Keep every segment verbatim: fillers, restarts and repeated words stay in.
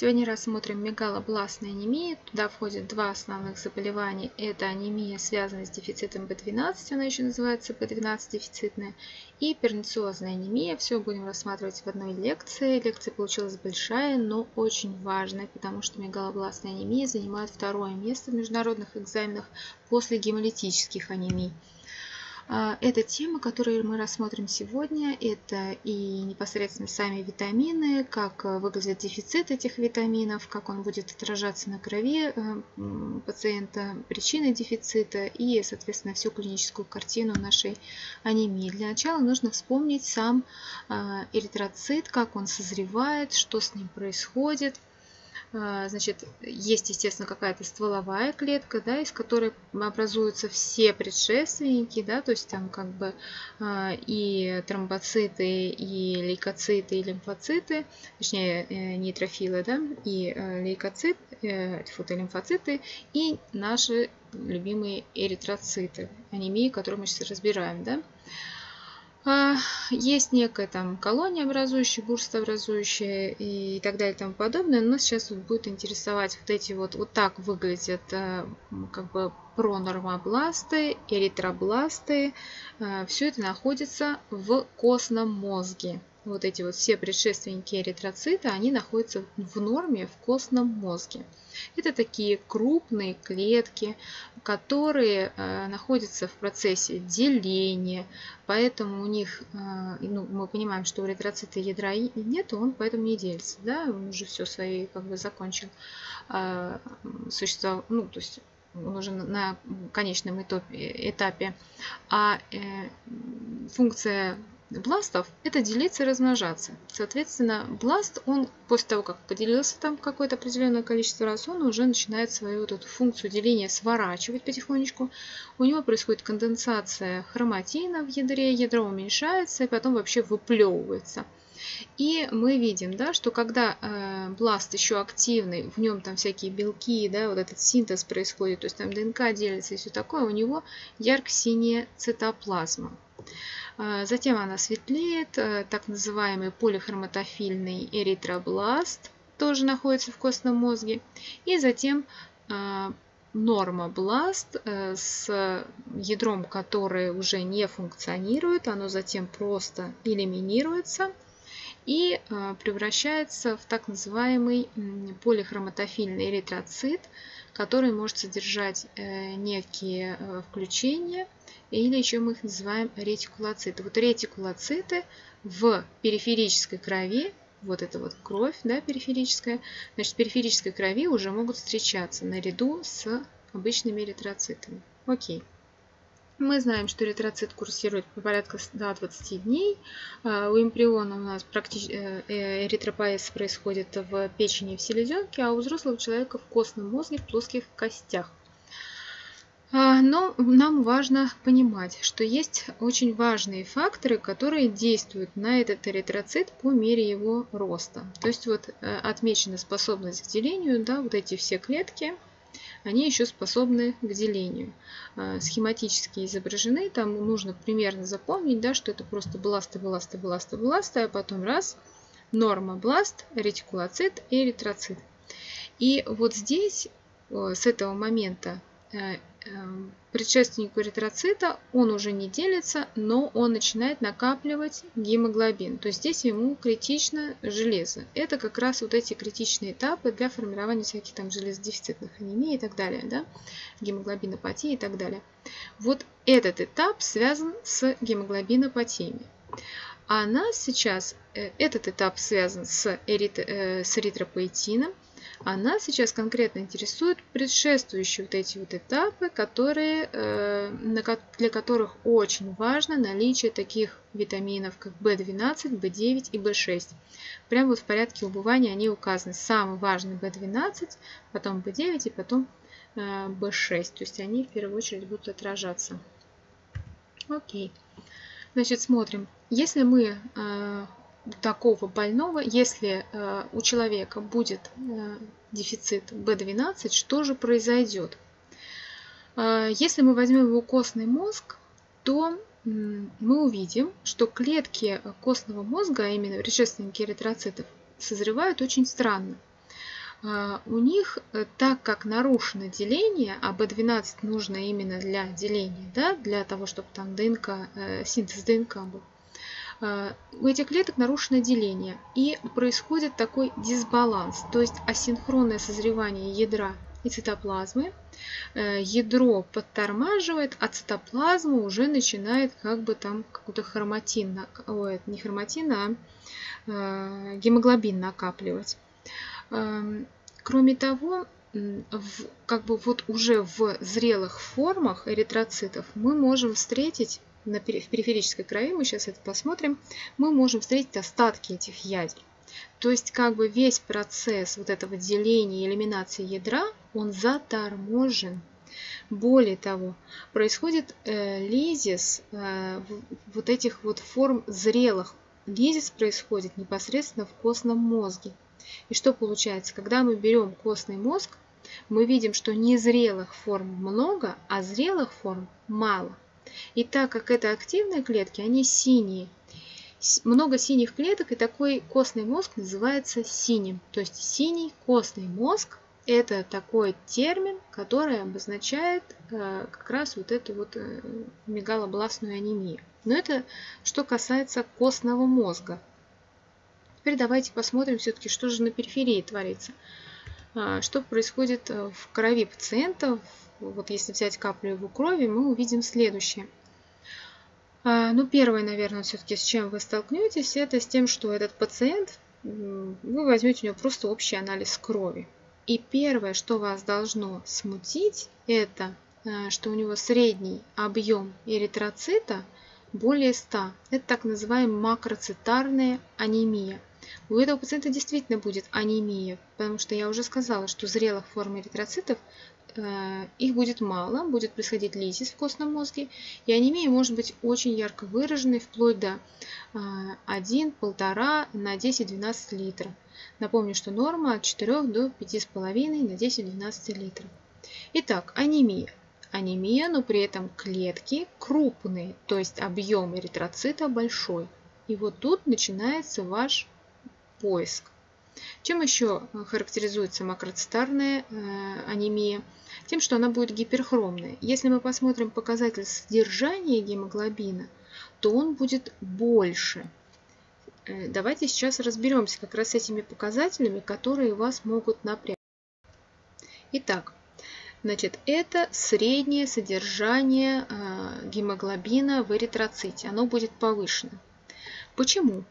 Сегодня рассмотрим мегалобластную анемию. Туда входят два основных заболевания. Это анемия, связанная с дефицитом бэ двенадцать, она еще называется бэ двенадцать дефицитная, и пернициозная анемия. Все будем рассматривать в одной лекции. Лекция получилась большая, но очень важная, потому что мегалобластная анемия занимает второе место в международных экзаменах после гемолитических анемий. Это тема, которую мы рассмотрим сегодня, это и непосредственно сами витамины, как выглядит дефицит этих витаминов, как он будет отражаться на крови пациента, причины дефицита и, соответственно, всю клиническую картину нашей анемии. Для начала нужно вспомнить сам эритроцит, как он созревает, что с ним происходит. Значит, есть, естественно, какая-то стволовая клетка, да, из которой образуются все предшественники, да, то есть там как бы и тромбоциты, и лейкоциты, и лимфоциты, точнее нейтрофилы, да, и лейкоцит, фотолимфоциты, и наши любимые эритроциты, анемии, которую мы сейчас разбираем, да. Есть некая там колония образующая, бурство образующая и так далее и тому подобное. Но сейчас вот будет интересовать вот эти вот, вот так выглядят как бы пронормобласты, эритробласты. Все это находится в костном мозге. Вот эти вот все предшественники эритроцита, они находятся в норме в костном мозге. Это такие крупные клетки, которые э, находятся в процессе деления, поэтому у них, э, ну, мы понимаем, что у эритроцита ядра нет, он поэтому не делится, да, он уже все свои как бы закончил э, существование, ну, то есть он уже на конечном этапе, а э, функция бластов – это делиться и размножаться. Соответственно, бласт, он после того, как поделился там какое-то определенное количество раз, он уже начинает свою вот эту функцию деления сворачивать потихонечку. У него происходит конденсация хроматина в ядре, ядро уменьшается и потом вообще выплевывается. И мы видим, да, что когда э, бласт еще активный, в нем там всякие белки, да, вот этот синтез происходит, то есть там ДНК делится и все такое, у него ярко-синяя цитоплазма. Затем она светлеет, так называемый полихроматофильный эритробласт тоже находится в костном мозге. И затем нормобласт с ядром, которое уже не функционирует, оно затем просто элиминируется и превращается в так называемый полихроматофильный эритроцит, который может содержать некие включения, или еще мы их называем ретикулоциты. Вот ретикулоциты в периферической крови, вот эта вот кровь, да, периферическая, значит, в периферической крови уже могут встречаться наряду с обычными эритроцитами. Окей. Мы знаем, что эритроцит курсирует по порядка ста двадцати дней. У эмбриона у нас практически эритропоэз происходит в печени и в селезенке, а у взрослого человека в костном мозге, в плоских костях. Но нам важно понимать, что есть очень важные факторы, которые действуют на этот эритроцит по мере его роста. То есть вот отмечена способность к делению, да, вот эти все клетки, они еще способны к делению. Схематически изображены, там нужно примерно запомнить, да, что это просто бласты, бласты, бласты, бласты, а потом раз, нормобласт, ретикулоцит, эритроцит. И вот здесь, с этого момента, предшественнику эритроцита он уже не делится, но он начинает накапливать гемоглобин. То есть здесь ему критично железо. Это как раз вот эти критичные этапы для формирования всяких там железодефицитных анемий и так далее, да? Гемоглобинопатии и так далее. Вот этот этап связан с гемоглобинопатиями. А нас сейчас, этот этап связан с, эрит... с эритропоэтином. А нас сейчас конкретно интересуют предшествующие вот эти вот этапы, которые, для которых очень важно наличие таких витаминов, как бэ двенадцать, бэ девять и бэ шесть. Прямо вот в порядке убывания они указаны. Самый важный бэ двенадцать, потом бэ девять и потом бэ шесть. То есть они в первую очередь будут отражаться. Окей. Значит, смотрим. Если мы... такого больного, если э, у человека будет э, дефицит бэ двенадцать, что же произойдет? Э, если мы возьмем его костный мозг, то э, мы увидим, что клетки костного мозга, а именно предшественники эритроцитов, созревают очень странно. у них, так как нарушено деление, а бэ двенадцать нужно именно для деления, да, для того, чтобы там ДНК, синтез ДНК был, у этих клеток нарушено деление, и происходит такой дисбаланс, то есть асинхронное созревание ядра и цитоплазмы. Ядро подтормаживает, а цитоплазма уже начинает как бы там какую-то хроматин, ой, не хроматин, а э, гемоглобин накапливать. Э, кроме того, в, как бы вот уже в зрелых формах эритроцитов мы можем встретить, на, в периферической крови, мы сейчас это посмотрим, мы можем встретить остатки этих ядер. То есть как бы весь процесс вот этого деления и элиминации ядра, он заторможен. Более того, происходит э, лизис э, вот этих вот форм зрелых. Лизис происходит непосредственно в костном мозге. И что получается? Когда мы берем костный мозг, мы видим, что незрелых форм много, а зрелых форм мало. И так как это активные клетки, они синие. Много синих клеток, и такой костный мозг называется синим. То есть синий костный мозг – это такой термин, который обозначает как раз вот эту вот мегалобластную анемию. Но это что касается костного мозга. Теперь давайте посмотрим все-таки, что же на периферии творится. Что происходит в крови пациентов. Вот если взять каплю его крови, мы увидим следующее. Ну, первое, наверное, все-таки с чем вы столкнетесь, это с тем, что этот пациент, вы возьмете у него просто общий анализ крови. И первое, что вас должно смутить, это что у него средний объем эритроцита более ста. Это так называемая макроцитарная анемия. У этого пациента действительно будет анемия, потому что я уже сказала, что зрелых форм эритроцитов их будет мало, будет происходить лизис в костном мозге, и анемия может быть очень ярко выраженной, вплоть до одного, одного и пяти на десять-двенадцать литров. Напомню, что норма от четырёх до пяти с половиной на десять-двенадцать литров. Итак, анемия. Анемия, но при этом клетки крупные, то есть объем эритроцита большой. И вот тут начинается ваш поиск. Чем еще характеризуется макроцитарная анемия? Тем, что она будет гиперхромная. Если мы посмотрим показатель содержания гемоглобина, то он будет больше. Давайте сейчас разберемся как раз с этими показателями, которые вас могут напрячь. Итак, значит, это среднее содержание гемоглобина в эритроците. Оно будет повышено. Почему?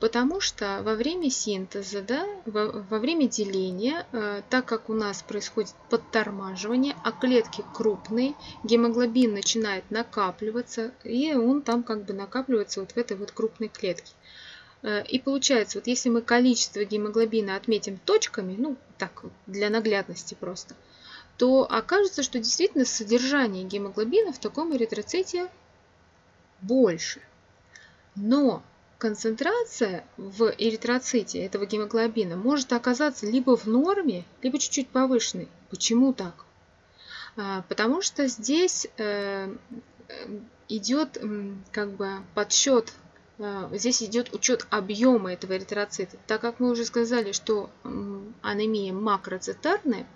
Потому что во время синтеза, да, во, во время деления, э, так как у нас происходит подтормаживание, а клетки крупные, гемоглобин начинает накапливаться, и он там как бы накапливается вот в этой вот крупной клетке. Э, и получается, вот если мы количество гемоглобина отметим точками, ну так для наглядности просто, то окажется, что действительно содержание гемоглобина в таком эритроците больше. Но концентрация в эритроците этого гемоглобина может оказаться либо в норме, либо чуть-чуть повышенной. Почему так? Потому что здесь идет как бы подсчет, здесь идет учет объема этого эритроцита. Так как мы уже сказали, что анемия макроцитарная,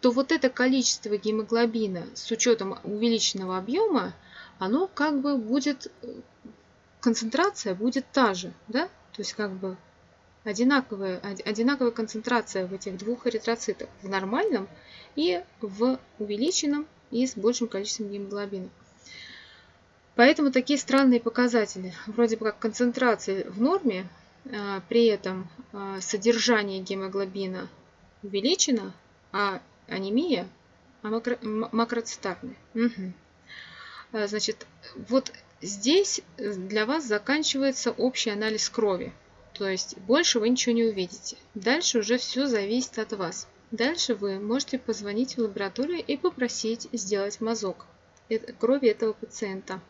то вот это количество гемоглобина с учетом увеличенного объема, оно как бы будет... концентрация будет та же, да? То есть как бы одинаковая, одинаковая концентрация в этих двух эритроцитах, в нормальном и в увеличенном, и с большим количеством гемоглобина. Поэтому такие странные показатели, вроде бы как концентрация в норме, при этом содержание гемоглобина увеличено, а анемия а макро, макроцитарная. Угу. Значит, вот здесь для вас заканчивается общий анализ крови, то есть больше вы ничего не увидите. Дальше уже все зависит от вас. Дальше вы можете позвонить в лабораторию и попросить сделать мазок крови этого пациента.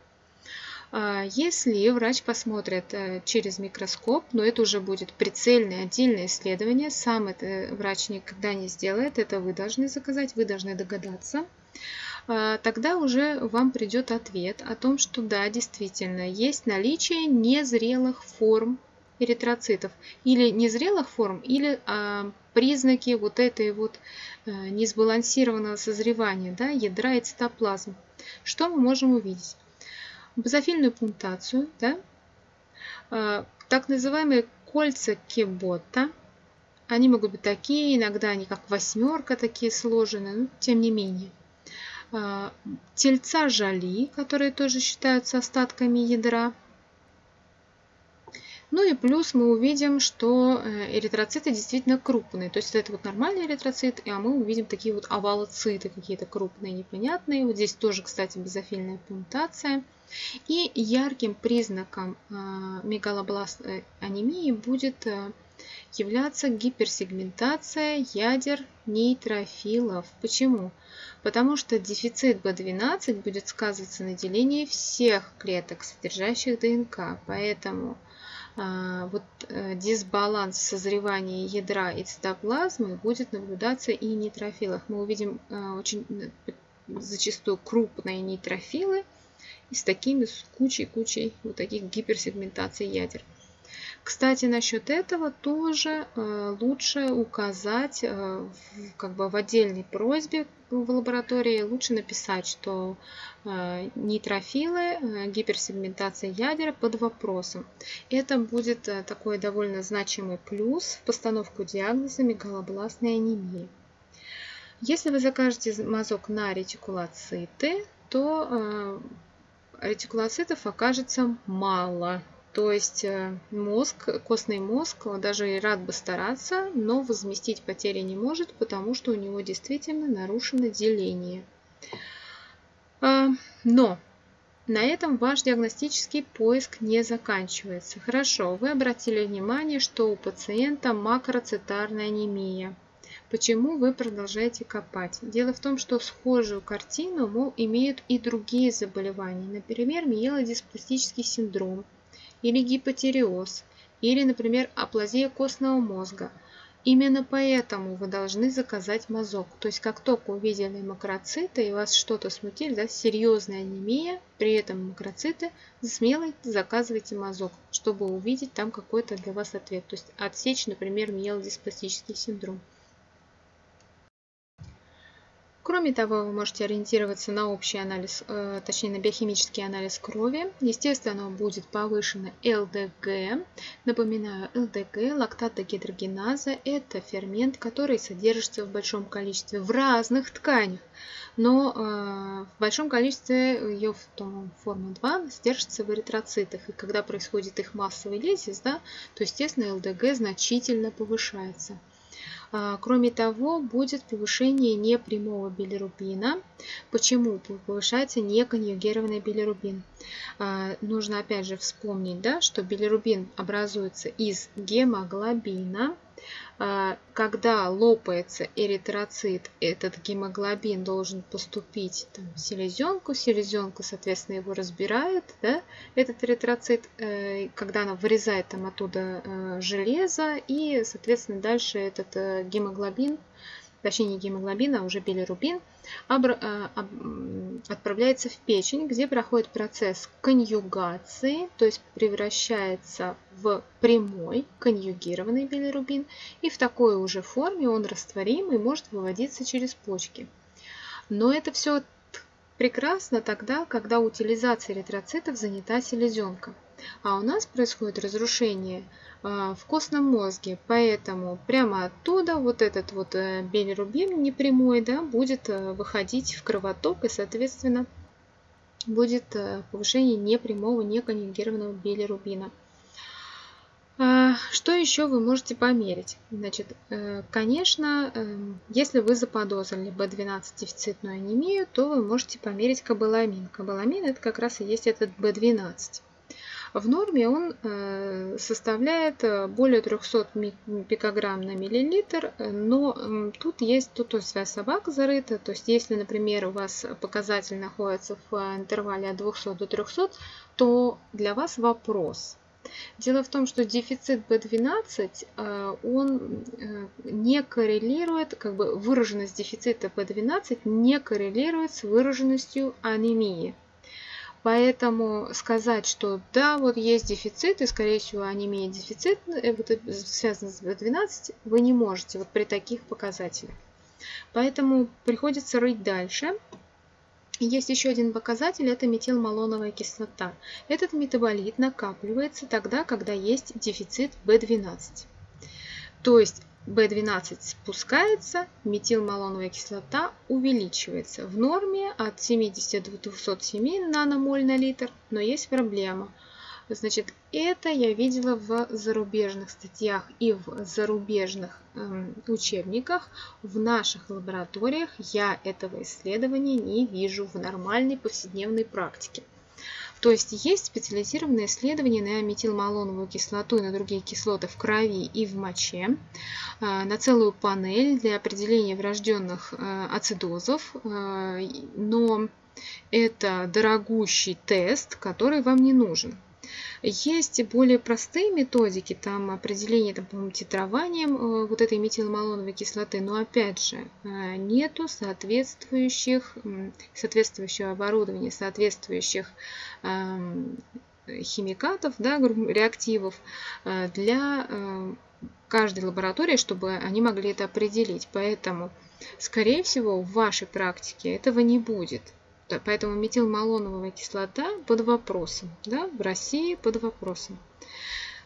Если врач посмотрит через микроскоп, но это уже будет прицельное отдельное исследование, сам это врач никогда не сделает, это вы должны заказать, вы должны догадаться, тогда уже вам придет ответ о том, что да, действительно, есть наличие незрелых форм эритроцитов, или незрелых форм, или а, признаки вот этой вот а, несбалансированного созревания, да, ядра и цитоплазмы. Что мы можем увидеть? Базофильную пунктацию, да, а, так называемые кольца кебота. Они могут быть такие, иногда они как восьмерка такие сложены, но тем не менее. Тельца Жоли, которые тоже считаются остатками ядра. Ну и плюс мы увидим, что эритроциты действительно крупные. То есть это вот нормальный эритроцит, а мы увидим такие вот овалоциты какие-то крупные, непонятные. Вот здесь тоже, кстати, базофильная пунктация. И ярким признаком мегалобласт анемии будет являться гиперсегментация ядер нейтрофилов. Почему? Потому что дефицит бэ двенадцать будет сказываться на делении всех клеток, содержащих ДНК. Поэтому а, вот, а, дисбаланс созревания ядра и цитоплазмы будет наблюдаться и в нейтрофилах. Мы увидим а, очень зачастую крупные нейтрофилы и с такими с кучей-кучей вот таких гиперсегментаций ядер. Кстати, насчет этого тоже лучше указать, как бы в отдельной просьбе в лаборатории, лучше написать, что нейтрофилы, гиперсегментация ядер под вопросом. Это будет такой довольно значимый плюс в постановку диагноза мегалобластной анемии. Если вы закажете мазок на ретикулоциты, то ретикулоцитов окажется мало. То есть мозг, костный мозг, даже и рад бы стараться, но возместить потери не может, потому что у него действительно нарушено деление. Но на этом ваш диагностический поиск не заканчивается. Хорошо, вы обратили внимание, что у пациента макроцитарная анемия. Почему вы продолжаете копать? Дело в том, что схожую картину, мол, имеют и другие заболевания. Например, миелодиспластический синдром, или гипотиреоз, или, например, аплазия костного мозга. Именно поэтому вы должны заказать мазок. То есть, как только увидели макроциты и вас что-то смутили, да, серьезная анемия, при этом макроциты, смело заказывайте мазок, чтобы увидеть там какой-то для вас ответ. То есть, отсечь, например, миелодиспластический синдром. Кроме того, вы можете ориентироваться на общий анализ, точнее на биохимический анализ крови. Естественно, будет повышено эл дэ гэ. Напоминаю, эл дэ гэ, лактатогидрогеназа, это фермент, который содержится в большом количестве в разных тканях. Но в большом количестве ее формы два содержится в эритроцитах. И когда происходит их массовый лизис, да, то, естественно, эл дэ гэ значительно повышается. Кроме того, будет повышение непрямого билирубина. Почему повышается неконъюгированный билирубин? Нужно опять же вспомнить, да, что билирубин образуется из гемоглобина. Когда лопается эритроцит, этот гемоглобин должен поступить там, в селезенку. Селезенка, соответственно, его разбирает, да, этот эритроцит, когда она вырезает там оттуда железо, и, соответственно, дальше этот гемоглобин, точнее не гемоглобин, а уже билирубин, отправляется в печень, где проходит процесс конъюгации, то есть превращается в прямой конъюгированный билирубин, и в такой уже форме он растворим и может выводиться через почки. Но это все прекрасно тогда, когда утилизация эритроцитов занята селезенка. А у нас происходит разрушение в костном мозге, поэтому прямо оттуда вот этот вот билирубин непрямой, да, будет выходить в кровоток, и, соответственно, будет повышение непрямого неконъюгированного билирубина. Что еще вы можете померить? Значит, конечно, если вы заподозрили бэ двенадцать дефицитную анемию, то вы можете померить кобаламин. Кобаламин – это как раз и есть этот бэ двенадцать. В норме он составляет более трёхсот пикограмм на миллилитр, но тут есть тут своя собака зарыта. То есть, если, например, у вас показатель находится в интервале от двухсот до трёхсот, то для вас вопрос. Дело в том, что дефицит бэ двенадцать, он не коррелирует, как бы выраженность дефицита бэ двенадцать не коррелирует с выраженностью анемии. Поэтому сказать, что да, вот есть дефицит, и, скорее всего, анемия дефицит, связан с би двенадцать, вы не можете вот при таких показателях. Поэтому приходится рыть дальше. Есть еще один показатель, это метилмалоновая кислота. Этот метаболит накапливается тогда, когда есть дефицит би двенадцать. То есть би двенадцать спускается, метилмалоновая кислота увеличивается. В норме от семидесяти до двухсот семи наномоль на литр, но есть проблема. Значит, это я видела в зарубежных статьях и в зарубежных э, учебниках. В наших лабораториях я этого исследования не вижу в нормальной повседневной практике. То есть есть специализированные исследования на метилмалоновую кислоту и на другие кислоты в крови и в моче, на целую панель для определения врожденных ацидозов, но это дорогущий тест, который вам не нужен. Есть более простые методики, там определение, там, по-моему, титрованием вот этой метилмалоновой кислоты, но опять же нету соответствующих, соответствующего оборудования, соответствующих химикатов, да, реактивов для каждой лаборатории, чтобы они могли это определить. Поэтому, скорее всего, в вашей практике этого не будет. Поэтому метилмалоновая кислота под вопросом, да, в России под вопросом.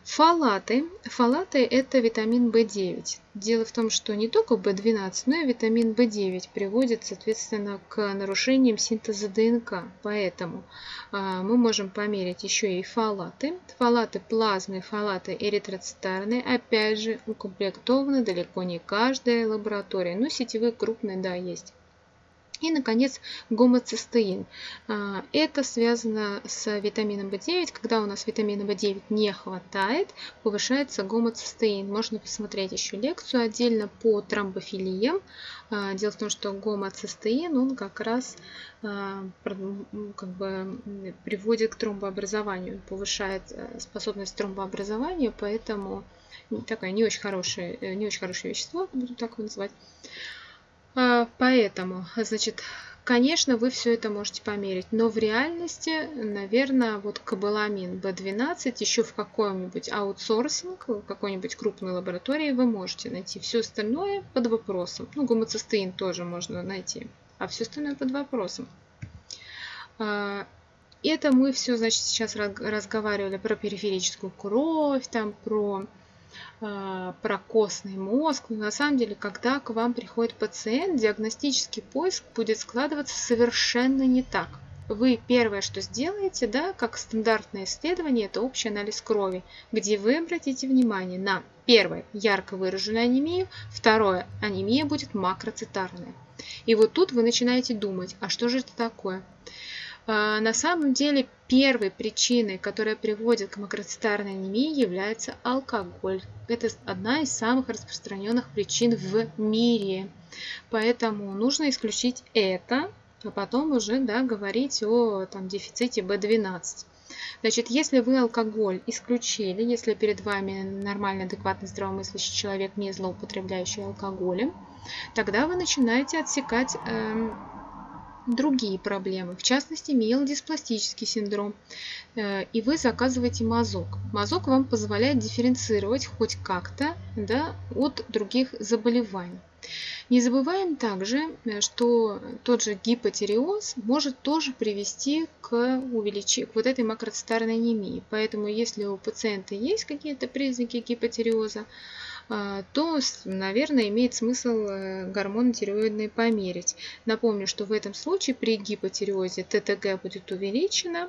Фолаты. Фолаты – это витамин би девять. Дело в том, что не только би двенадцать, но и витамин би девять приводит, соответственно, к нарушениям синтеза ДНК. Поэтому э, мы можем померить еще и фолаты. Фолаты плазмы, фолаты эритроцитарные. Опять же, укомплектованы далеко не каждая лаборатория. Но сетевые крупные, да, есть. И, наконец, гомоцистеин. Это связано с витамином би девять. Когда у нас витамина би девять не хватает, повышается гомоцистеин. Можно посмотреть еще лекцию отдельно по тромбофилиям. Дело в том, что гомоцистеин, он как раз как бы приводит к тромбообразованию, повышает способность к тромбообразованию, поэтому такое не очень хорошее, не очень хорошее вещество, буду так его называть. Поэтому, значит, конечно, вы все это можете померить, но в реальности, наверное, вот кобаламин би двенадцать еще в каком-нибудь аутсорсинг, в какой-нибудь крупной лаборатории вы можете найти. Все остальное под вопросом. Ну, гомоцистеин тоже можно найти, а все остальное под вопросом. Это мы все, значит, сейчас разговаривали про периферическую кровь, там про... про костный мозг. Но на самом деле, когда к вам приходит пациент, диагностический поиск будет складываться совершенно не так. Вы первое, что сделаете, да, как стандартное исследование, это общий анализ крови, где вы обратите внимание на первое – ярко выраженную анемию, второе – анемия будет макроцитарная. И вот тут вы начинаете думать, а что же это такое? На самом деле, первой причиной, которая приводит к макроцитарной анемии, является алкоголь. Это одна из самых распространенных причин в мире. Поэтому нужно исключить это, а потом уже, да, говорить о там, дефиците би двенадцать. Значит, если вы алкоголь исключили, если перед вами нормально, адекватный, здравомыслящий человек, не злоупотребляющий алкоголем, тогда вы начинаете отсекать... Эм, другие проблемы, в частности миелодиспластический синдром, и вы заказываете мазок. Мазок вам позволяет дифференцировать хоть как-то, да, от других заболеваний. Не забываем также, что тот же гипотиреоз может тоже привести к увеличению вот этой макроцитарной анемии. Поэтому если у пациента есть какие-то признаки гипотиреоза, то, наверное, имеет смысл гормоны тиреоидные померить. Напомню, что в этом случае при гипотиреозе тэ тэ гэ будет увеличено,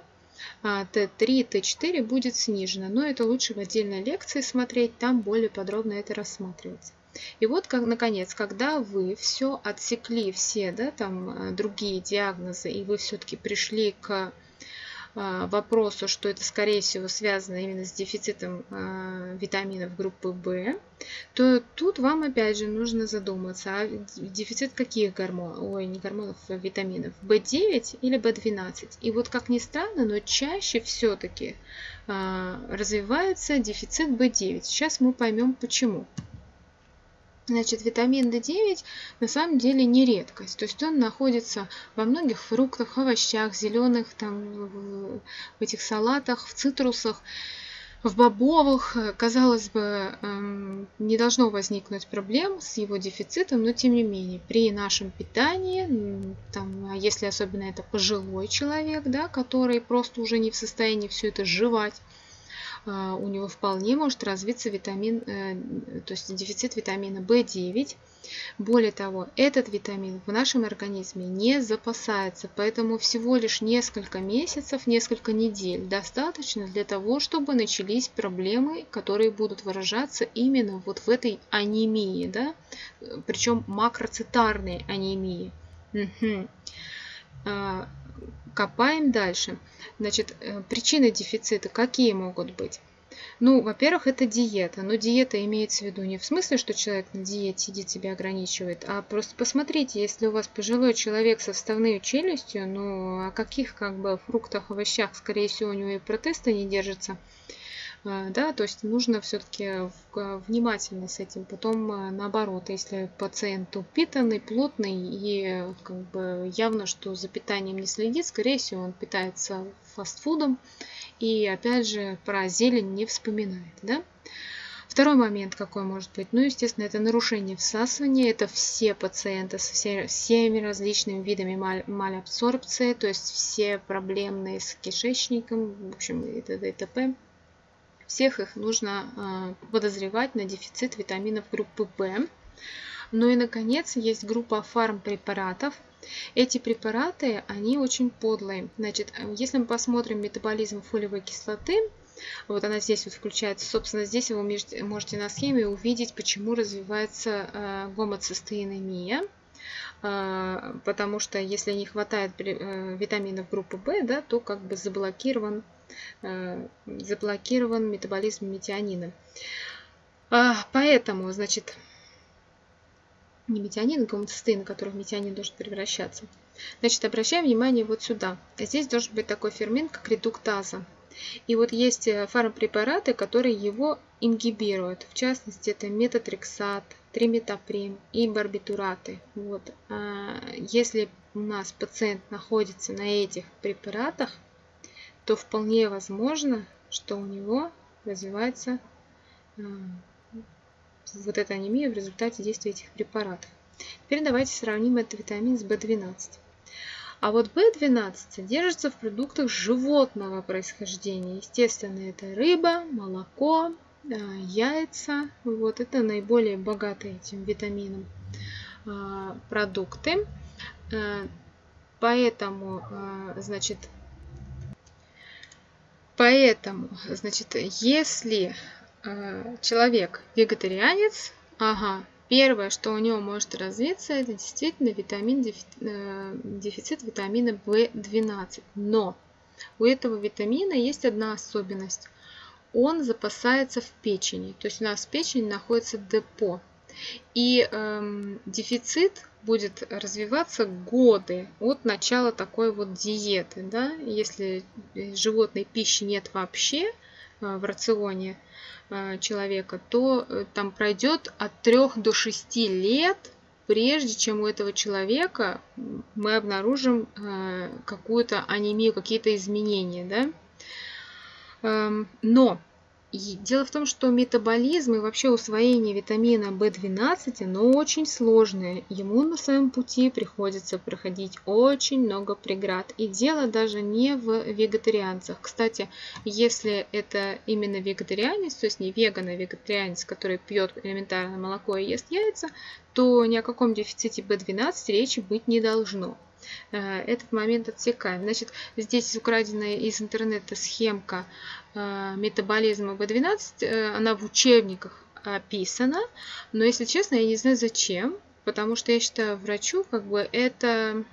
а тэ три, тэ четыре будет снижено. Но это лучше в отдельной лекции смотреть, там более подробно это рассматривается. И вот, как, наконец, когда вы все отсекли, все, да, там, другие диагнозы, и вы все-таки пришли к вопросу, что это, скорее всего, связано именно с дефицитом витаминов группы В, то тут вам опять же нужно задуматься, а дефицит каких гормонов, ой, не гормонов, а витаминов, би девять или би двенадцать. И вот, как ни странно, но чаще все-таки развивается дефицит би девять. Сейчас мы поймем почему. Значит, витамин дэ девять на самом деле не редкость. То есть он находится во многих фруктах, овощах, зеленых, там, в этих салатах, в цитрусах, в бобовых. Казалось бы, не должно возникнуть проблем с его дефицитом, но тем не менее, при нашем питании, там, если особенно это пожилой человек, да, который просто уже не в состоянии все это жевать, у него вполне может развиться витамин, то есть дефицит витамина бэ девять. Более того, этот витамин в нашем организме не запасается, поэтому всего лишь несколько месяцев, несколько недель достаточно для того, чтобы начались проблемы, которые будут выражаться именно вот в этой анемии, да? Причем макроцитарной анемии. Угу. Копаем дальше. Значит, причины дефицита какие могут быть? Ну, во-первых, это диета. Но диета имеется в виду не в смысле, что человек на диете сидит, себя ограничивает, а просто посмотрите, если у вас пожилой человек со вставной челюстью, ну, о каких как бы фруктах, овощах, скорее всего, у него и протеста не держится. Да, то есть нужно все-таки внимательно с этим. Потом наоборот, если пациент упитанный, плотный и как бы явно, что за питанием не следит, скорее всего, он питается фастфудом и опять же про зелень не вспоминает. Да? Второй момент какой может быть? Ну, естественно, это нарушение всасывания. Это все пациенты со всеми различными видами малябсорбции, то есть все проблемные с кишечником, в общем, и т.д. и т.п. Всех их нужно подозревать на дефицит витаминов группы В. Ну и, наконец, есть группа фармпрепаратов. Эти препараты, они очень подлые. Значит, если мы посмотрим метаболизм фолиевой кислоты, вот она здесь вот включается, собственно, здесь вы можете на схеме увидеть, почему развивается гомоцистеинемия. Потому что если не хватает витаминов группы В, да, то как бы заблокирован, заблокирован метаболизм метионина. Поэтому, значит, не метионин, а гомоцистеин, который в метионин должен превращаться. Значит, обращаем внимание вот сюда. Здесь должен быть такой фермент, как редуктаза. И вот есть фармпрепараты, которые его ингибируют. В частности, это метотрексат, триметоприм и барбитураты. Вот. Если у нас пациент находится на этих препаратах, то вполне возможно, что у него развивается вот эта анемия в результате действия этих препаратов. Теперь давайте сравним этот витамин с бэ двенадцать. А вот бэ двенадцать содержится в продуктах животного происхождения. Естественно, это рыба, молоко, яйца. Вот это наиболее богатые этим витамином продукты. Поэтому, значит, поэтому, значит, если человек вегетарианец, ага, первое, что у него может развиться, это действительно витамин, дефицит витамина бэ двенадцать. Но у этого витамина есть одна особенность. Он запасается в печени. То есть у нас в печени находится депо. И эм, дефицит будет развиваться годы от начала такой вот диеты. Да? Если животной пищи нет вообще в рационе человека, то там пройдет от трёх до шести лет, прежде чем у этого человека мы обнаружим какую-то анемию, какие-то изменения. Да? Но дело в том, что метаболизм и вообще усвоение витамина бэ двенадцать, оно очень сложное. Ему на своем пути приходится проходить очень много преград. И дело даже не в вегетарианцах. Кстати, если это именно вегетарианец, то есть не веган, а вегетарианец, который пьет элементарно молоко и ест яйца, то ни о каком дефиците бэ двенадцать речи быть не должно. Этот момент отсекаем. Значит, здесь украденная из интернета схемка метаболизма бэ двенадцать, она в учебниках описана, но, если честно, я не знаю зачем, потому что я считаю, врачу как бы это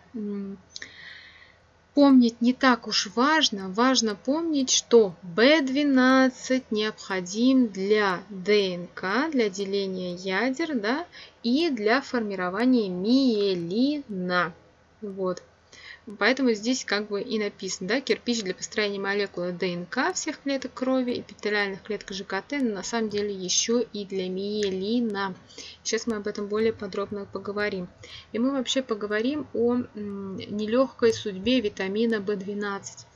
помнить не так уж важно. Важно помнить, что бэ двенадцать необходим для дэ эн ка, для деления ядер, да, и для формирования миелина. Вот. Поэтому здесь как бы и написано, да, кирпич для построения молекулы ДНК всех клеток крови, эпителиальных клеток ЖКТ, но на самом деле еще и для миелина. Сейчас мы об этом более подробно поговорим. И мы вообще поговорим о нелегкой судьбе витамина В двенадцать.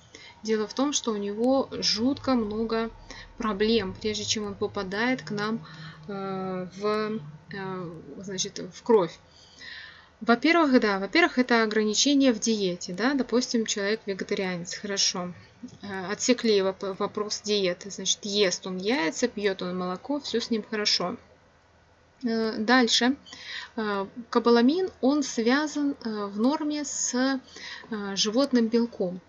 Дело в том, что у него жутко много проблем, прежде чем он попадает к нам в, значит, в кровь. Во-первых, да, во-первых, это ограничение в диете, да, допустим, человек вегетарианец, хорошо, отсекли вопрос диеты, значит, ест он яйца, пьет он молоко, все с ним хорошо. Дальше, кобаламин, он связан в норме с животным белком,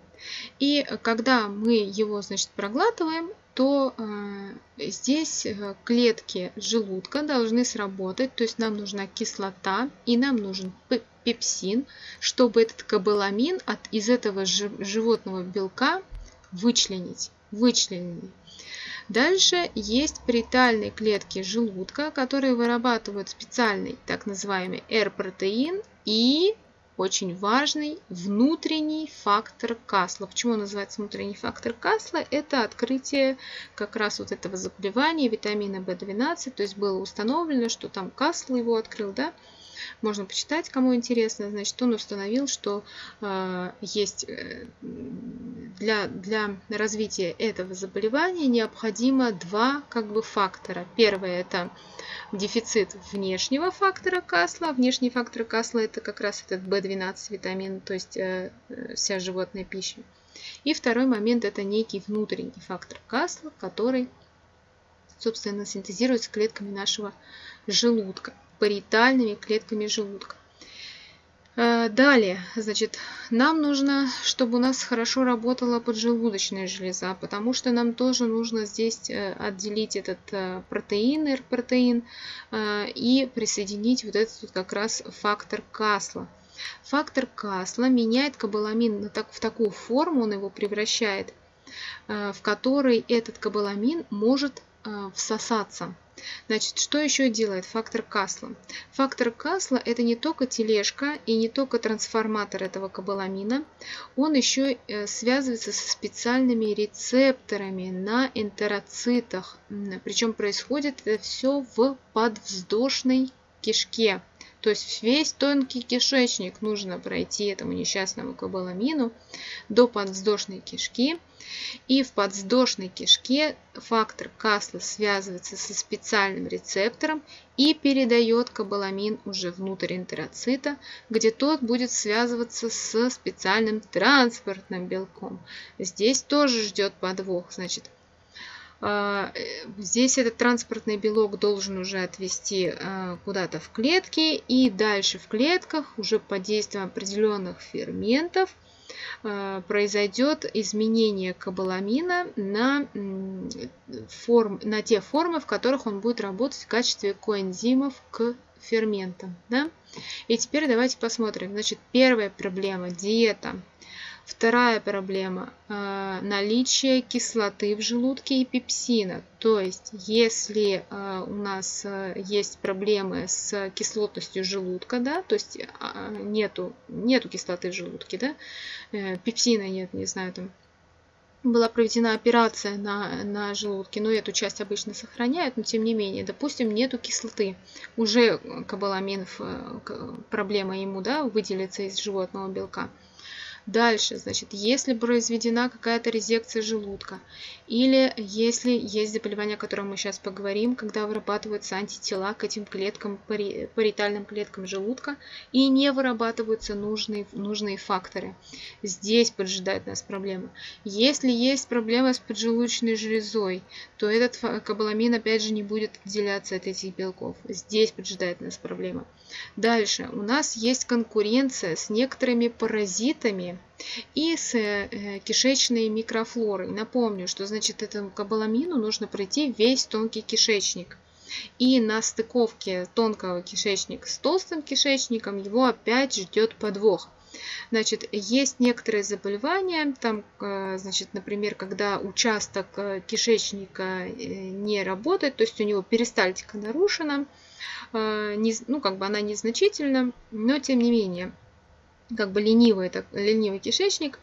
и когда мы его, значит, проглатываем, то э, здесь клетки желудка должны сработать, то есть нам нужна кислота и нам нужен пепсин, чтобы этот кобаламин от, из этого жи животного белка вычленить. вычленить. Дальше есть париетальные клетки желудка, которые вырабатывают специальный так называемый Р-протеин и очень важный внутренний фактор Касла. Почему он называется внутренний фактор Касла? Это открытие как раз вот этого заболевания витамина В двенадцать. То есть было установлено, что там Касла его открыл, да? Можно почитать, кому интересно. Значит, он установил, что э, есть для, для развития этого заболевания необходимо два как бы фактора. Первое — это дефицит внешнего фактора Касла. Внешний фактор Касла — это как раз этот В двенадцать витамин, то есть э, вся животная пища. И второй момент — это некий внутренний фактор Касла, который, собственно, синтезируется клетками нашего желудка, париетальными клетками желудка. Далее, значит, нам нужно, чтобы у нас хорошо работала поджелудочная железа, потому что нам тоже нужно здесь отделить этот протеин, Р-протеин, и присоединить вот этот как раз фактор Касла. Фактор Касла меняет кобаламин в такую форму, он его превращает, в которой этот кобаламин может всосаться. Значит, что еще делает фактор Касла? Фактор Касла — это не только тележка и не только трансформатор этого кобаламина, он еще связывается со специальными рецепторами на энтероцитах. Причем происходит это все в подвздошной кишке. То есть весь тонкий кишечник нужно пройти этому несчастному кобаламину до подвздошной кишки. И в подвздошной кишке фактор Касла связывается со специальным рецептором и передает кобаламин уже внутрь энтероцита, где тот будет связываться со специальным транспортным белком. Здесь тоже ждет подвох, значит. Здесь этот транспортный белок должен уже отвести куда-то в клетки, и дальше в клетках уже под действием определенных ферментов произойдет изменение кобаламина на, форм, на те формы, в которых он будет работать в качестве коэнзимов к ферментам. Да? И теперь давайте посмотрим. Значит, первая проблема – диета. Вторая проблема – наличие кислоты в желудке и пепсина. То есть, если у нас есть проблемы с кислотностью желудка, да, то есть нету, нету кислоты в желудке, да, пепсина нет, не знаю, там была проведена операция на, на желудке, но эту часть обычно сохраняют, но тем не менее, допустим, нету кислоты. Уже кобаламин, проблема ему, да, выделится из животного белка. Дальше, значит, если произведена какая-то резекция желудка, или если есть заболевание, о котором мы сейчас поговорим, когда вырабатываются антитела к этим клеткам, париетальным клеткам желудка, и не вырабатываются нужные, нужные факторы. Здесь поджидает нас проблема. Если есть проблема с поджелудочной железой, то этот кобаламин, опять же, не будет отделяться от этих белков. Здесь поджидает нас проблема. Дальше, у нас есть конкуренция с некоторыми паразитами и с кишечной микрофлорой. Напомню, что, значит, этому кобаламину нужно пройти весь тонкий кишечник. И на стыковке тонкого кишечника с толстым кишечником его опять ждет подвох. Значит, есть некоторые заболевания, там, значит, например, когда участок кишечника не работает, то есть у него перистальтика нарушена, ну, как бы она незначительна, но тем не менее. как бы ленивый, так, ленивый кишечник,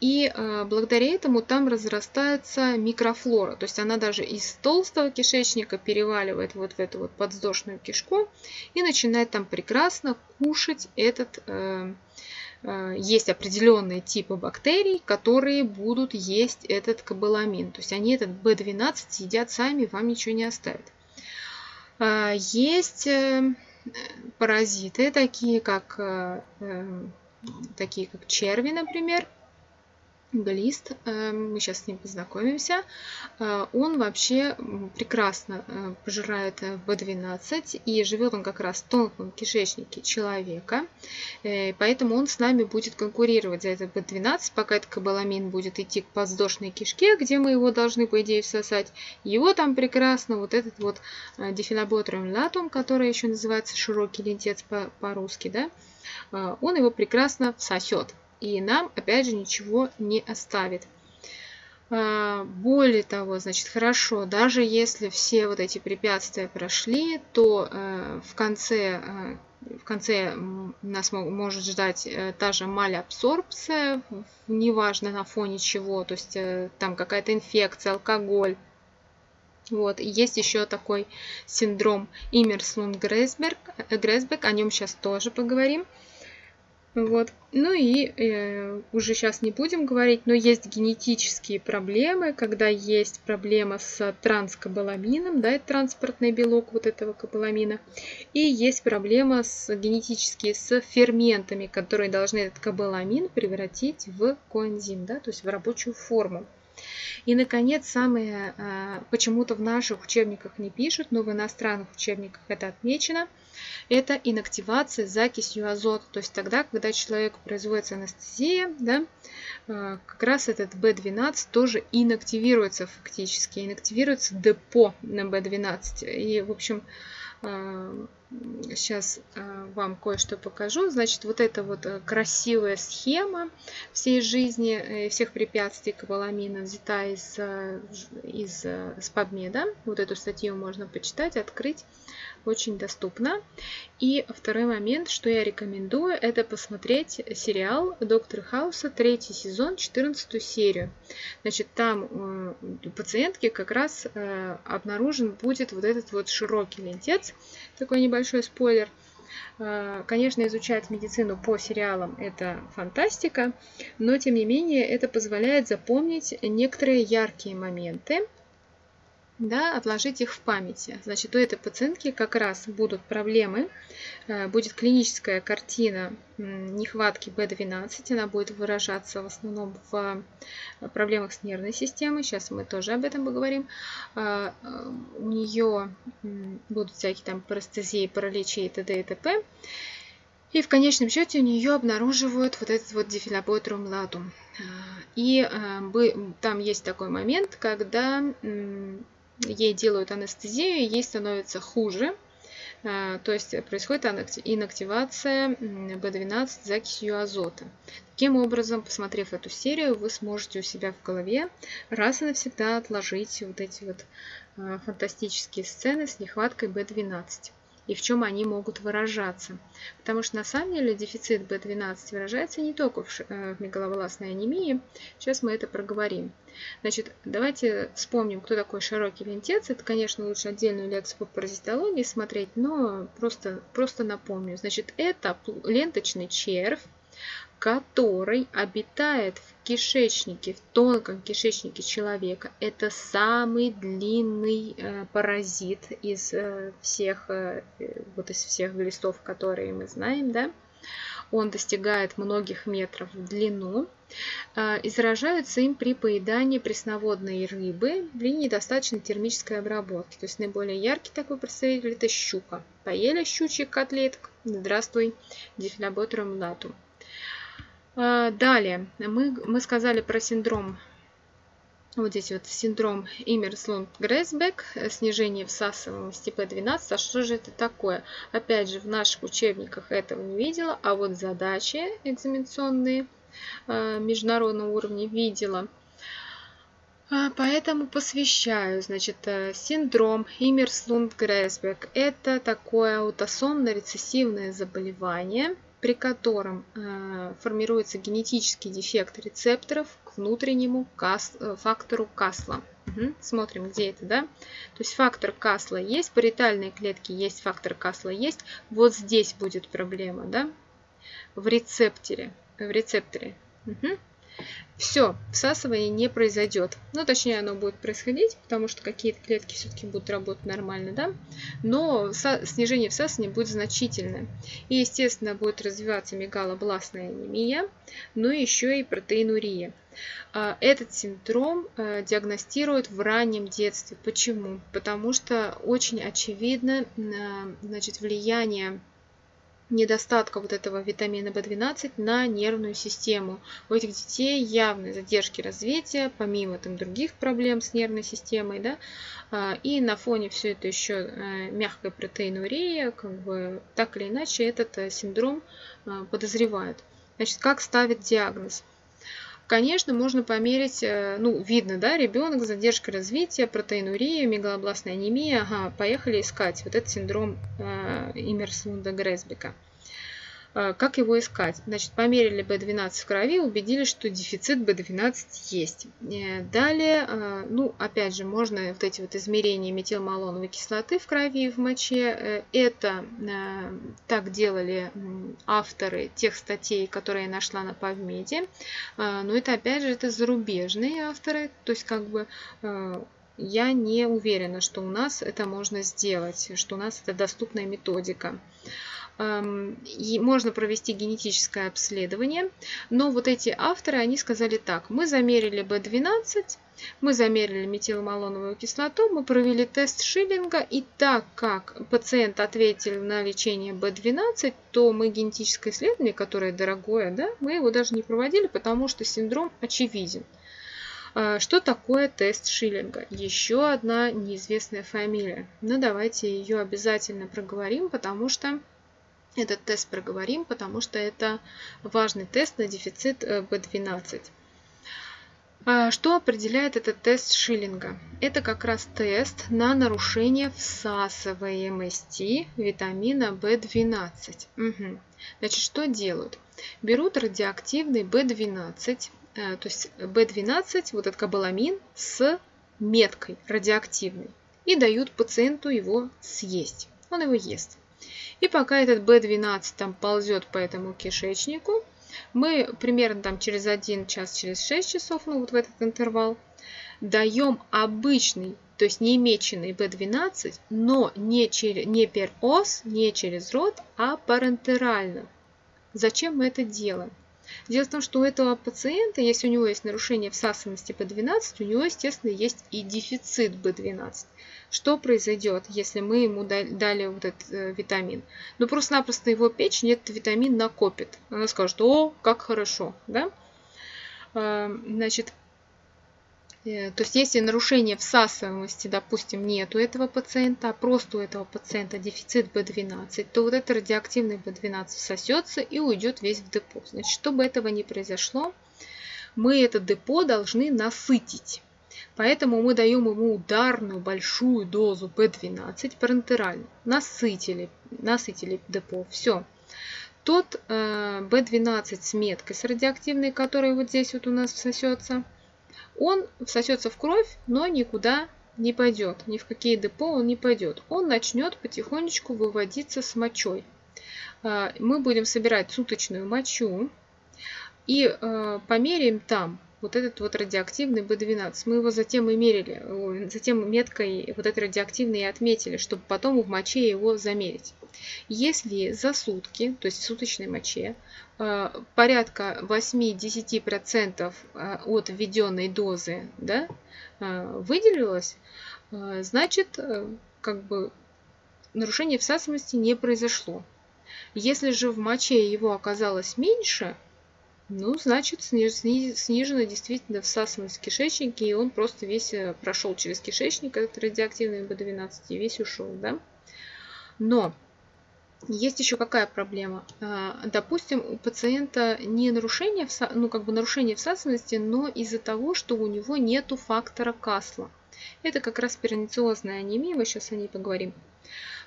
и э, благодаря этому там разрастается микрофлора, то есть она даже из толстого кишечника переваливает вот в эту вот подвздошную кишку и начинает там прекрасно кушать этот, э, э, есть определенные типы бактерий, которые будут есть этот кобаламин, то есть они этот бэ двенадцать едят сами, вам ничего не оставят. Э, есть э, паразиты, такие как... Э, э, такие как черви, например, глист, мы сейчас с ним познакомимся, он вообще прекрасно пожирает бэ двенадцать, и живет он как раз в тонком кишечнике человека, поэтому он с нами будет конкурировать за этот бэ двенадцать, пока этот кобаламин будет идти к подвздошной кишке, где мы его должны, по идее, всосать, его там прекрасно, вот этот вот Diphyllobothrium latum, который еще называется широкий лентец по-русски, да, он его прекрасно всосет и нам, опять же, ничего не оставит. Более того, значит, хорошо, даже если все вот эти препятствия прошли, то в конце, в конце нас может ждать та же малябсорбция, неважно на фоне чего, то есть там какая-то инфекция, алкоголь. Вот. И есть еще такой синдром Имерслунд-Гресбек, о нем сейчас тоже поговорим. Вот. Ну и э, уже сейчас не будем говорить, но есть генетические проблемы, когда есть проблема с транскобаламином, да, это транспортный белок вот этого кобаламина, и есть проблема с, генетические с ферментами, которые должны этот кобаламин превратить в коэнзим, да, то есть в рабочую форму. И, наконец, самые, почему-то в наших учебниках не пишут, но в иностранных учебниках это отмечено, это инактивация закисью азота. То есть тогда, когда человеку производится анестезия, да, как раз этот бэ двенадцать тоже инактивируется фактически, инактивируется депо на бэ двенадцать. И, в общем, сейчас вам кое-что покажу. Значит, вот эта вот красивая схема всей жизни, всех препятствий кобаламина взята из, из, из PubMed. Вот эту статью можно почитать, открыть. Очень доступно. И второй момент, что я рекомендую, это посмотреть сериал Доктора Хауса, третий сезон, четырнадцатую серию. Значит, там у пациентки как раз обнаружен будет вот этот вот широкий лентец, такой небольшой спойлер. Конечно, изучать медицину по сериалам это фантастика, но тем не менее это позволяет запомнить некоторые яркие моменты, да, отложить их в памяти. Значит, у этой пациентки как раз будут проблемы, будет клиническая картина нехватки бэ двенадцать, она будет выражаться в основном в проблемах с нервной системой, сейчас мы тоже об этом поговорим. У нее будут всякие там парестезии, параличи и т.д. и т.п. И в конечном счете у нее обнаруживают вот этот вот Diphyllobothrium latum. И там есть такой момент, когда ей делают анестезию, и ей становится хуже. То есть происходит инактивация бэ двенадцать закисью азота. Таким образом, посмотрев эту серию, вы сможете у себя в голове раз и навсегда отложить вот эти вот фантастические сцены с нехваткой бэ двенадцать. И в чем они могут выражаться. Потому что на самом деле дефицит бэ двенадцать выражается не только в мегаловолосной анемии. Сейчас мы это проговорим. Значит, давайте вспомним, кто такой широкий лентец. Это, конечно, лучше отдельную лекцию по паразитологии смотреть, но просто, просто напомню. Значит, это ленточный червь, который обитает в кишечнике, в тонком кишечнике человека. Это самый длинный э, паразит из э, всех, э, вот из всех глистов, которые мы знаем, да? Он достигает многих метров в длину. Э, и заражаются им при поедании пресноводной рыбы при недостаточной термической обработке. То есть наиболее яркий такой представитель это щука. Поели щучьих котлеток. Здравствуй, Diphyllobothrium latum. Далее, мы, мы сказали про синдром, вот здесь вот синдром Имерслунд-Гресбек, снижение всасываемости бэ двенадцать. А что же это такое? Опять же, в наших учебниках этого не видела, а вот задачи экзаменационные международного уровня видела. Поэтому посвящаю, значит, синдром Имерслунд-Гресбек. Это такое аутосомно-рецессивное заболевание, при котором формируется генетический дефект рецепторов к внутреннему фактору Касла. Угу. Смотрим, где это, да? То есть фактор Касла есть, паритальные клетки есть, фактор Касла есть. Вот здесь будет проблема, да? В рецепторе. В рецепторе. Угу. Все, всасывание не произойдет. Ну, точнее, оно будет происходить, потому что какие-то клетки все-таки будут работать нормально, да? Но снижение всасывания будет значительное. И, естественно, будет развиваться мегалобластная анемия, но еще и протеинурия. Этот синдром диагностируют в раннем детстве. Почему? Потому что очень очевидно, значит, влияние недостатка вот этого витамина В двенадцать на нервную систему. У этих детей явные задержки развития, помимо там других проблем с нервной системой, да, и на фоне все это еще мягкая протеинурия, как бы так или иначе этот синдром подозревают. Значит, как ставят диагноз? Конечно, можно померить, ну, видно, да, ребенок, задержка развития, протеинурия, мегалобластная анемия. Ага, поехали искать вот этот синдром э, Имерслунда-Гресбека. Э, как его искать? Значит, померили В двенадцать в крови, убедились, что дефицит В двенадцать есть. Э, далее, э, ну, опять же, можно вот эти вот измерения метилмалоновой кислоты в крови и в моче. Э, это э, так делали авторы тех статей, которые я нашла на Павмеде, но это опять же это зарубежные авторы, то есть как бы я не уверена, что у нас это можно сделать, что у нас это доступная методика. И можно провести генетическое обследование, но вот эти авторы, они сказали так: мы замерили В двенадцать, мы замерили метилмалоновую кислоту, мы провели тест Шиллинга, и так как пациент ответил на лечение В двенадцать, то мы генетическое исследование, которое дорогое, да, мы его даже не проводили, потому что синдром очевиден. Что такое тест Шиллинга? Еще одна неизвестная фамилия. Но давайте ее обязательно проговорим, потому что этот тест проговорим, потому что это важный тест на дефицит В двенадцать. Что определяет этот тест Шиллинга? Это как раз тест на нарушение всасываемости витамина В двенадцать. Угу. Значит, что делают? Берут радиоактивный В двенадцать, то есть В двенадцать, вот этот кобаламин с меткой радиоактивной, и дают пациенту его съесть. Он его ест. И пока этот В двенадцать там ползет по этому кишечнику, мы примерно там через один час, через шесть часов, ну вот в этот интервал, даем обычный, то есть не меченый В двенадцать, но не, через, не перос, не через рот, а парентерально. Зачем мы это делаем? Дело в том, что у этого пациента, если у него есть нарушение всасываемости В двенадцать, у него, естественно, есть и дефицит В двенадцать. Что произойдет, если мы ему дали вот этот э, витамин? Ну, просто-напросто его печень этот витамин накопит. Она скажет: о, как хорошо, да? Э, значит, э, то есть, если нарушение всасываемости, допустим, нет у этого пациента, а просто у этого пациента дефицит В двенадцать, то вот этот радиоактивный В двенадцать всосется и уйдет весь в депо. Значит, чтобы этого не произошло, мы это депо должны насытить. Поэтому мы даем ему ударную большую дозу В двенадцать парентерально. Насытили, насытили депо. Все. Тот э, В двенадцать с меткой, с радиоактивной, который вот здесь вот у нас всосется, он всосется в кровь, но никуда не пойдет. Ни в какие депо он не пойдет. Он начнет потихонечку выводиться с мочой. Э, мы будем собирать суточную мочу и э, померяем там вот этот вот радиоактивный В двенадцать. Мы его затем и мерили, затем меткой вот этот радиоактивный и отметили, чтобы потом в моче его замерить. Если за сутки, то есть в суточной моче, порядка восемь-десять процентов от введенной дозы, да, выделилось, значит, как бы нарушение всасываемости не произошло. Если же в моче его оказалось меньше, ну, значит, снижена действительно всасываемость в кишечнике, и он просто весь прошел через кишечник, этот радиоактивный В двенадцать, и весь ушел, да? Но Есть еще какая проблема? Допустим, у пациента не нарушение, ну, как бы нарушение всасываемости, но из-за того, что у него нету фактора Касла. Это как раз перинициозная анемия, мы сейчас о ней поговорим.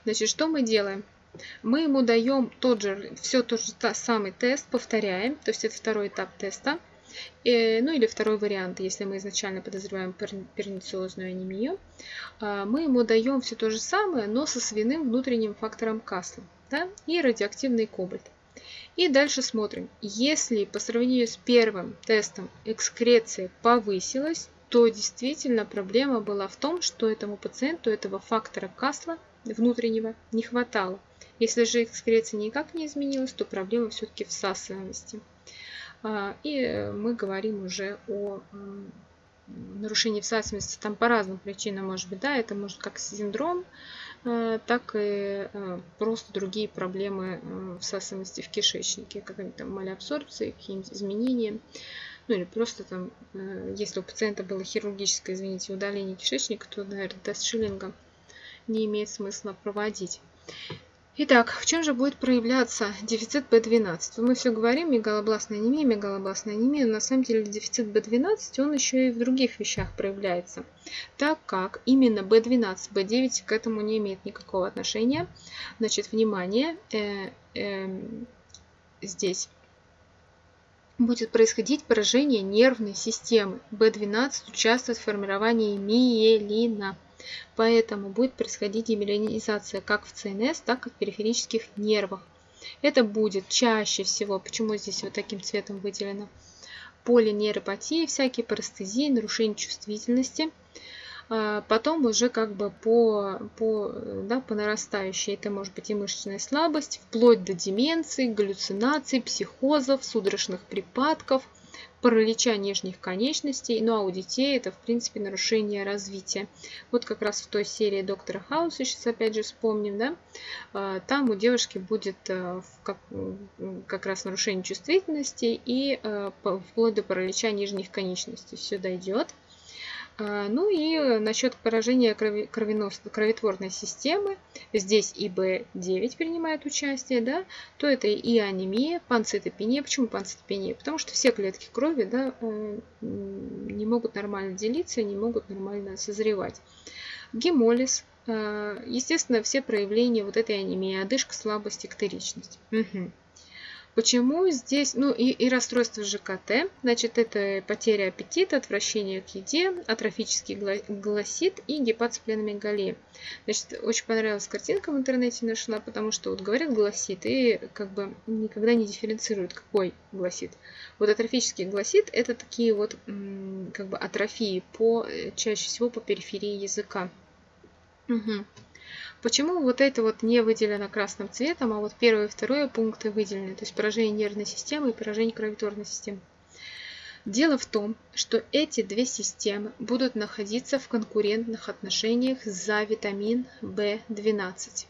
Значит, что мы делаем? Мы ему даем тот же, все тот же самый тест, повторяем, то есть это второй этап теста, ну или второй вариант, если мы изначально подозреваем пернициозную анемию. Мы ему даем все то же самое, но со свиным внутренним фактором Касла, да, и радиоактивный кобальт. И дальше смотрим, если по сравнению с первым тестом экскреция повысилась, то действительно проблема была в том, что этому пациенту этого фактора Касла внутреннего не хватало. Если же экскреция никак не изменилась, то проблема все-таки всасываемости. И мы говорим уже о нарушении всасываемости там по разным причинам, может быть, да, это может как синдром, так и просто другие проблемы всасываемости в кишечнике, какая-нибудь там малеабсорбция, какие-нибудь изменения. Ну или просто там, если у пациента было хирургическое, извините, удаление кишечника, то, наверное, тест Шиллинга не имеет смысла проводить. Итак, в чем же будет проявляться дефицит бэ двенадцать? Мы все говорим, мегалобластная анемия, мегалобластная анемия, но на самом деле дефицит бэ двенадцать, он еще и в других вещах проявляется, так как именно бэ двенадцать, бэ девять к этому не имеет никакого отношения. Значит, внимание, э, э, здесь будет происходить поражение нервной системы. бэ двенадцать участвует в формировании миелина. Поэтому будет происходить демиелинизация как в ЦНС, так и в периферических нервах. Это будет чаще всего, почему здесь вот таким цветом выделено, полинейропатии, всякие парестезии, нарушение чувствительности. Потом уже как бы по, по, да, по нарастающей, это может быть и мышечная слабость, вплоть до деменции, галлюцинаций, психозов, судорожных припадков, паралича нижних конечностей. Ну а у детей это, в принципе, нарушение развития. Вот как раз в той серии доктора Хауса, сейчас опять же вспомним, да, там у девушки будет как, как раз нарушение чувствительности и вплоть до паралича нижних конечностей. Все дойдет. Ну и насчет поражения кровотворной системы, здесь и бэ девять принимает участие, да, то это и анемия, панцитопения. Почему панцитопения? Потому что все клетки крови, да, не могут нормально делиться, не могут нормально созревать. Гемолиз, естественно, все проявления вот этой анемии, одышка, слабость, эктеричность. Угу. Почему здесь, ну и, и расстройство ЖКТ, значит, это потеря аппетита, отвращение к еде, атрофический гласит и гепатоспленомегалия. Значит, очень понравилась картинка в интернете, нашла, потому что вот говорят гласит и как бы никогда не дифференцируют, какой гласит. Вот атрофический гласит – это такие вот как бы атрофии, по, чаще всего по периферии языка. Угу. Почему вот это вот не выделено красным цветом, а вот первые и вторые пункты выделены, то есть поражение нервной системы и поражение кровотворной системы? Дело в том, что эти две системы будут находиться в конкурентных отношениях за витамин бэ двенадцать.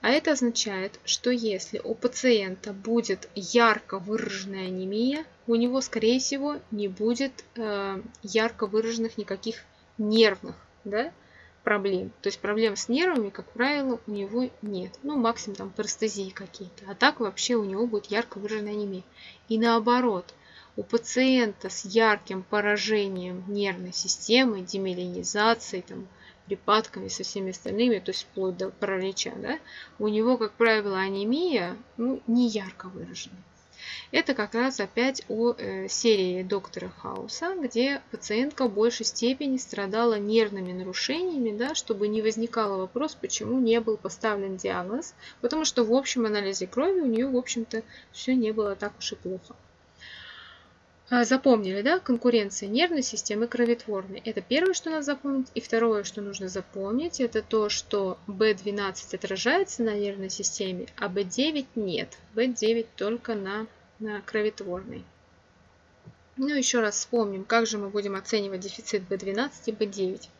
А это означает, что если у пациента будет ярко выраженная анемия, у него, скорее всего, не будет э, ярко выраженных никаких нервных, да, проблем. То есть проблем с нервами, как правило, у него нет. Ну, максимум там парестезии какие-то. А так вообще у него будет ярко выраженная анемия. И наоборот, у пациента с ярким поражением нервной системы, демиелинизацией, там, припадками со всеми остальными, то есть вплоть до паралича, да, у него, как правило, анемия, ну, не ярко выраженная. Это как раз опять о э, серии доктора Хауса, где пациентка в большей степени страдала нервными нарушениями, да, чтобы не возникало вопрос, почему не был поставлен диагноз, потому что в общем анализе крови у нее, в общем-то, все не было так уж и плохо. Запомнили, да, конкуренция нервной системы кровотворной. Это первое, что надо запомнить. И второе, что нужно запомнить, это то, что бэ двенадцать отражается на нервной системе, а бэ девять нет. бэ девять только на, на кровотворной. Ну, еще раз вспомним, как же мы будем оценивать дефицит бэ двенадцать и бэ девять.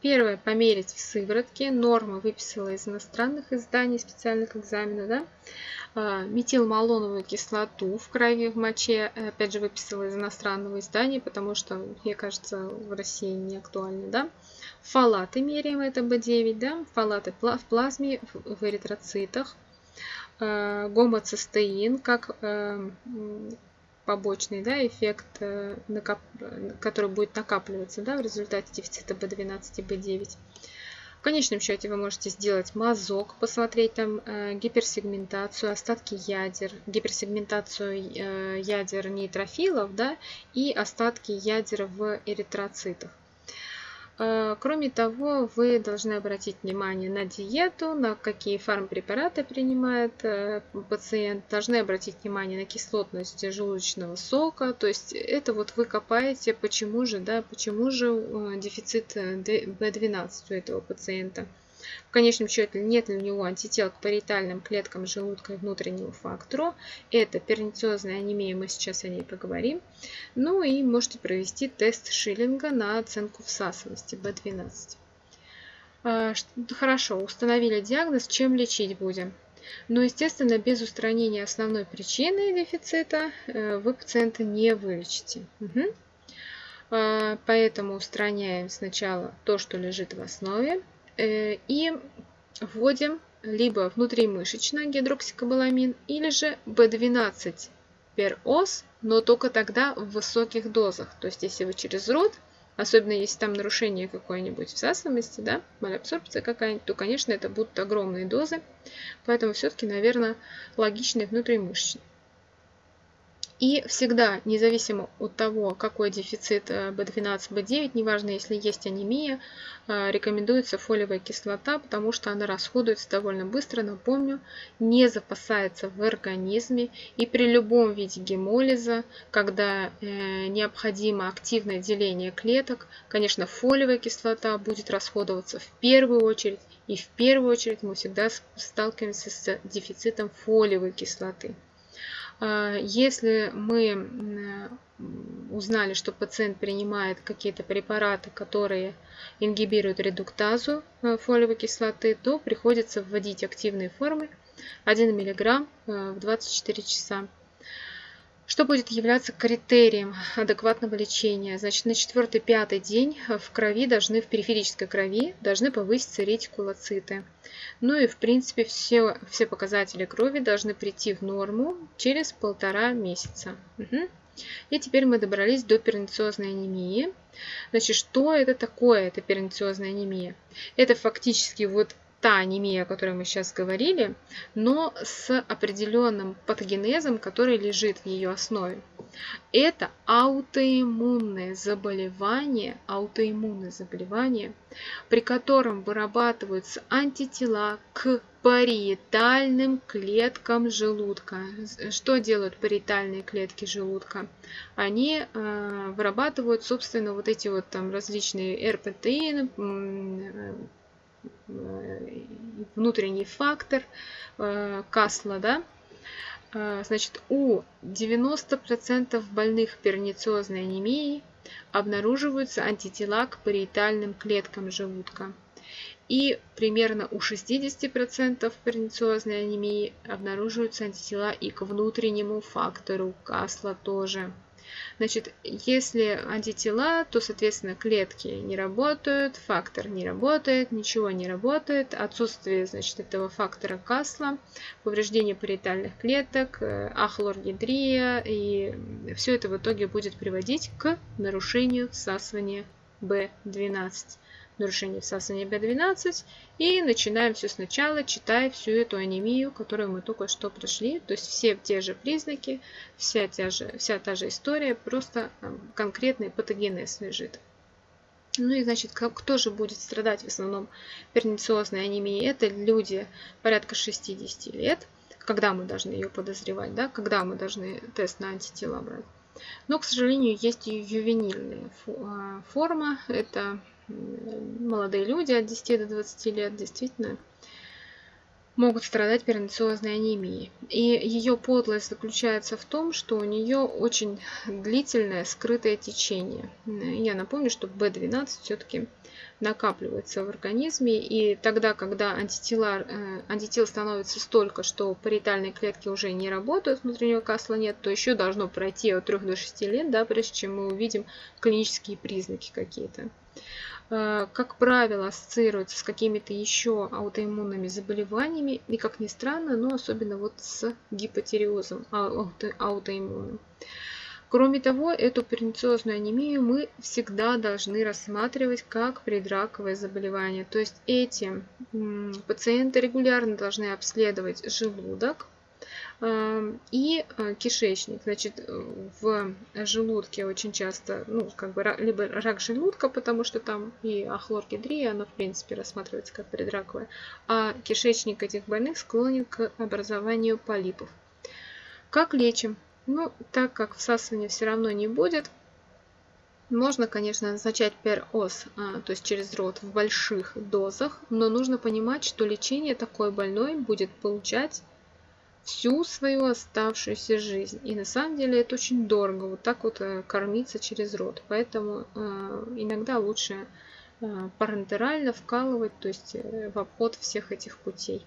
Первое, померить в сыворотке. Норма выписала из иностранных изданий специальных экзаменов, да. Метилмалоновую кислоту в крови, в моче, опять же, выписала из иностранного издания, потому что, мне кажется, в России не актуально, да. Фолаты меряем, это бэ девять, да, фолаты в плазме, в эритроцитах. гомоцистеин как побочный, да, эффект, который будет накапливаться, да, в результате дефицита бэ двенадцать и бэ девять. В конечном счете вы можете сделать мазок, посмотреть там гиперсегментацию, остатки ядер, гиперсегментацию ядер нейтрофилов, да, и остатки ядер в эритроцитах. Кроме того, вы должны обратить внимание на диету, на какие фармпрепараты принимает пациент, должны обратить внимание на кислотность желудочного сока. То есть это вот вы копаете, почему же, да, почему же дефицит бэ двенадцать у этого пациента. В конечном счете, нет ли у него антител к париетальным клеткам желудка и внутреннему фактору. Это пернициозная анемия, мы сейчас о ней поговорим. Ну и можете провести тест Шиллинга на оценку всасываемости бэ двенадцать. Хорошо, установили диагноз, чем лечить будем? Но, естественно, без устранения основной причины дефицита вы пациента не вылечите. Угу. Поэтому устраняем сначала то, что лежит в основе. И вводим либо внутримышечно гидроксикобаламин, или же бэ двенадцать перос, но только тогда в высоких дозах. То есть если вы через рот, особенно если там нарушение какое-нибудь всасываемости, да, малеабсорбция какая-нибудь, то, конечно, это будут огромные дозы. Поэтому все-таки, наверное, логичный внутримышечный. И всегда, независимо от того, какой дефицит бэ двенадцать, бэ девять, неважно, если есть анемия, рекомендуется фолиевая кислота, потому что она расходуется довольно быстро, напомню, не запасается в организме. И при любом виде гемолиза, когда необходимо активное деление клеток, конечно, фолиевая кислота будет расходоваться в первую очередь. И в первую очередь мы всегда сталкиваемся с дефицитом фолиевой кислоты. Если мы узнали, что пациент принимает какие-то препараты, которые ингибируют редуктазу фолиевой кислоты, то приходится вводить активные формы один миллиграмм в двадцать четыре часа. Что будет являться критерием адекватного лечения? Значит, на четвёртый-пятый день в крови должны, в периферической крови должны повыситься ретикулоциты. Ну и в принципе все, все показатели крови должны прийти в норму через полтора месяца. Угу. И теперь мы добрались до пернициозной анемии. Значит, что это такое, это пернициозная анемия? Это фактически вот та анемия, о которой мы сейчас говорили, но с определенным патогенезом, который лежит в ее основе. Это аутоиммунное заболевание, аутоиммунное заболевание, при котором вырабатываются антитела к париетальным клеткам желудка. Что делают париетальные клетки желудка? Они э, вырабатывают, собственно, вот эти вот там различные эр пэ тэ и, внутренний фактор, Касла, да? Значит, у девяноста процентов больных пернициозной анемией обнаруживаются антитела к париетальным клеткам желудка. И примерно у шестидесяти процентов пернициозной анемии обнаруживаются антитела и к внутреннему фактору Касла тоже. Значит, если антитела, то, соответственно, клетки не работают, фактор не работает, ничего не работает, отсутствие, значит, этого фактора Касла, повреждение париетальных клеток, ахлоргидрия, и все это в итоге будет приводить к нарушению всасывания бэ двенадцать. Нарушение всасывания бэ двенадцать, и начинаем все сначала, читая всю эту анемию, которую мы только что прошли. То есть все те же признаки, вся та же, вся та же история, просто конкретный патогенез лежит. Ну и, значит, кто же будет страдать в основном пернициозной анемией? Это люди порядка шестидесяти лет, когда мы должны ее подозревать, да? Когда мы должны тест на антитела брать. Но, к сожалению, есть и ювенильная форма, это молодые люди от десяти до двадцати лет действительно могут страдать пернициозной анемией. И ее подлость заключается в том, что у нее очень длительное скрытое течение. Я напомню, что бэ двенадцать все-таки накапливается в организме, и тогда, когда антитела, антител становится столько, что париетальные клетки уже не работают, внутреннего Касла нет, то еще должно пройти от трёх до шести лет, да, прежде чем мы увидим клинические признаки какие-то. как правило, ассоциируется с какими-то еще аутоиммунными заболеваниями и, как ни странно, но особенно вот с гипотиреозом аутоиммунным. Кроме того, эту перницидозную анемию мы всегда должны рассматривать как предраковое заболевание. То есть эти пациенты регулярно должны обследовать желудок и кишечник. Значит, в желудке очень часто, ну, как бы, либо рак желудка, потому что там и ахлоргидрия, она, в принципе, рассматривается как предраковая, а кишечник этих больных склонен к образованию полипов. Как лечим? Ну, так как всасывания все равно не будет, можно, конечно, назначать перос, то есть через рот, в больших дозах, но нужно понимать, что лечение такой больной будет получать всю свою оставшуюся жизнь. И на самом деле это очень дорого, вот так вот кормиться через рот. Поэтому э, иногда лучше э, парентерально вкалывать, то есть в обход всех этих путей.